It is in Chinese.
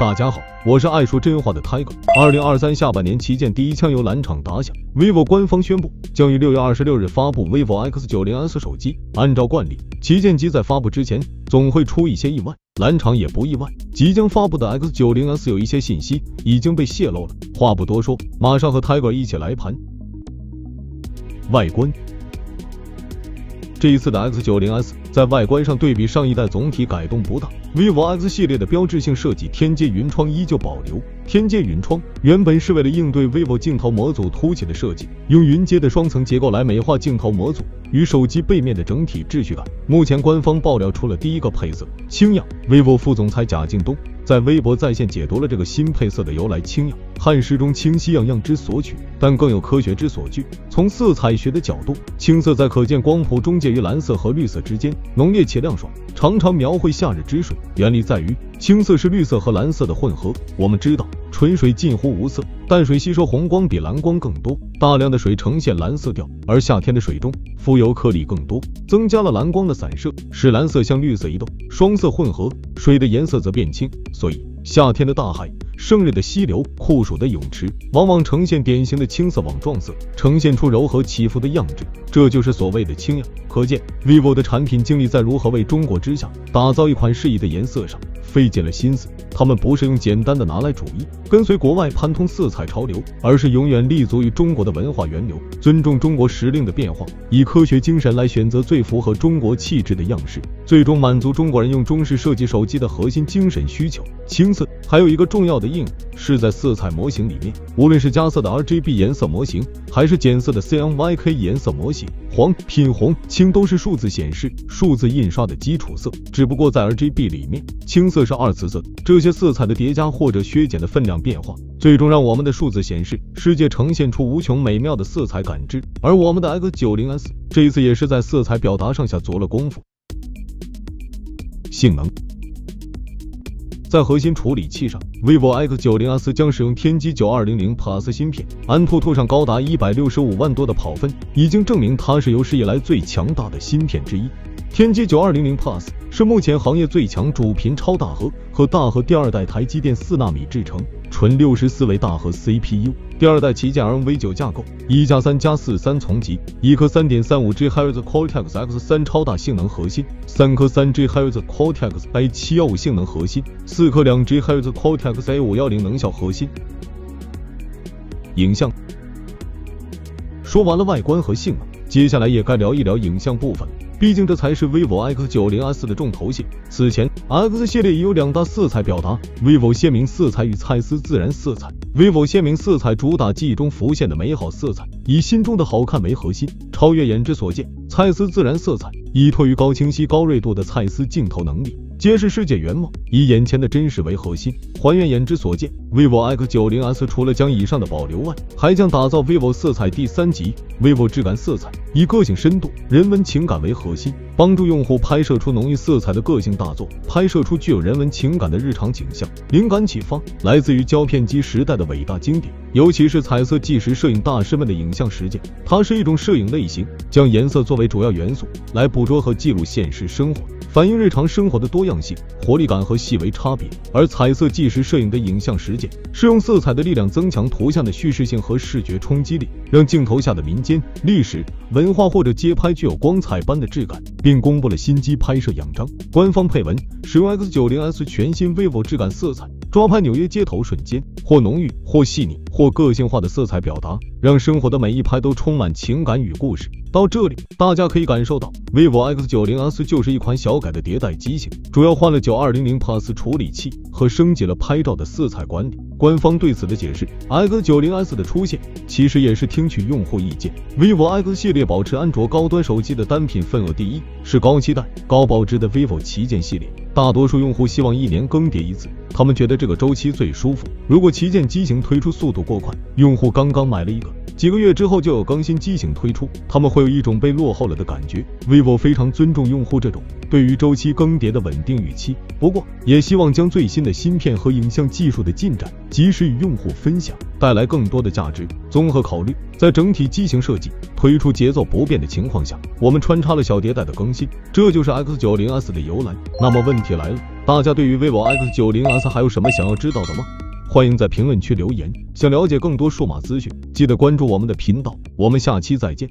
大家好，我是爱说真话的 Tiger。2023下半年旗舰第一枪由蓝厂打响 ，vivo 官方宣布将于6月26日发布 vivo X90s 手机。按照惯例，旗舰机在发布之前总会出一些意外，蓝厂也不意外。即将发布的 X90s 有一些信息已经被泄露了。话不多说，马上和 Tiger 一起来盘外观。 这一次的 X90s 在外观上对比上一代总体改动不大 ，vivo X 系列的标志性设计天阶云窗依旧保留。天阶云窗原本是为了应对 vivo 镜头模组凸起的设计，用云阶的双层结构来美化镜头模组与手机背面的整体秩序感。目前官方爆料出了第一个配色——青氧。vivo 副总裁贾敬东在微博在线解读了这个新配色的由来。青氧，汉诗中清晰样样之所取，但更有科学之所据。从色彩学的角度，青色在可见光谱中介于蓝色和绿色之间，浓烈且亮爽，常常描绘夏日之水。原理在于，青色是绿色和蓝色的混合。我们知道，纯水近乎无色，淡水吸收红光比蓝光更多，大量的水呈现蓝色调，而夏天的水中浮游颗粒更多，增加了蓝光的散射，使蓝色向绿色移动。双色混合，水的颜色则变青。 所以，夏天的大海、盛热的溪流、酷暑的泳池，往往呈现典型的青色网状色，呈现出柔和起伏的样子，这就是所谓的青氧。可见 vivo 的产品经理在如何为中国之夏打造一款适宜的颜色上费尽了心思。他们不是用简单的拿来主义，跟随国外攀通色彩潮流，而是永远立足于中国的文化源流，尊重中国时令的变化，以科学精神来选择最符合中国气质的样式，最终满足中国人用中式设计手机的核心精神需求。青色还有一个重要的应用是在色彩模型里面，无论是加色的 RGB 颜色模型，还是减色的 CMYK 颜色模型，黄、品红、青都是数字显示、数字印刷的基础色。只不过在 RGB 里面，青色是二次色，这些色彩的叠加或者削减的分量变化，最终让我们的数字显示世界呈现出无穷美妙的色彩感知。而我们的 X90s 这一次也是在色彩表达上下足了功夫。性能。 在核心处理器上 ，vivo X90s 将使用天玑9200 Plus 芯片，安兔兔上高达165万多的跑分，已经证明它是有史以来最强大的芯片之一。天玑9200 Plus 是目前行业最强主频超大核和大核第二代台积电4纳米制程纯64位大核 CPU， 第二代旗舰 RNv9 架构，1+3+4+3层级，1颗 3.35GHz Cortex X3 超大性能核心，3颗 3GHz Cortex A715 性能核心，4颗 2GHz Cortex A510 能效核心。影像。说完了外观和性能，接下来也该聊一聊影像部分。 毕竟这才是 vivo X90s 的重头戏。此前 ，X 系列已有两大色彩表达 ：vivo 鲜明色彩与蔡司自然色彩。vivo 鲜明色彩主打记忆中浮现的美好色彩，以心中的好看为核心，超越眼之所见；蔡司自然色彩依托于高清晰、高锐度的蔡司镜头能力，揭示世界原貌，以眼前的真实为核心，还原眼之所见。vivo X90s 除了将以上的保留外，还将打造 vivo 色彩第三级 ，vivo 质感色彩，以个性、深度、人文情感为核心。 核心帮助用户拍摄出浓郁色彩的个性大作，拍摄出具有人文情感的日常景象。灵感启发来自于胶片机时代的伟大经典，尤其是彩色纪实摄影大师们的影像实践。它是一种摄影类型，将颜色作为主要元素来捕捉和记录现实生活，反映日常生活的多样性、活力感和细微差别。而彩色纪实摄影的影像实践是用色彩的力量增强图像的叙事性和视觉冲击力，让镜头下的民间、历史、文化或者街拍具有光彩般的 质感，并公布了新机拍摄样张。官方配文：使用 X90s 全新 vivo 质感色彩，抓拍纽约街头瞬间，或浓郁，或细腻，或个性化的色彩表达，让生活的每一拍都充满情感与故事。到这里，大家可以感受到 vivo X90s 就是一款小改的迭代机型，主要换了9200 Plus 处理器和升级了拍照的色彩管理。官方对此的解释 ：X90s 的出现其实也是听取用户意见。vivo X 系列保持安卓高端手机的单品份额 第一是高期待、高保值的 vivo 旗舰系列，大多数用户希望一年更迭一次，他们觉得这个周期最舒服。如果旗舰机型推出速度过快，用户刚刚买了一个，几个月之后就有更新机型推出，他们会有一种被落后了的感觉。vivo 非常尊重用户这种对于周期更迭的稳定预期，不过也希望将最新的芯片和影像技术的进展及时与用户分享，带来更多的价值。综合考虑，在整体机型设计推出节奏不变的情况下，我们穿插了小迭代的更新，这就是 X90s 的由来。那么问题来了，大家对于 vivo X90s 还有什么想要知道的吗？欢迎在评论区留言，想了解更多数码资讯，记得关注我们的频道，我们下期再见。